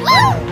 Woo!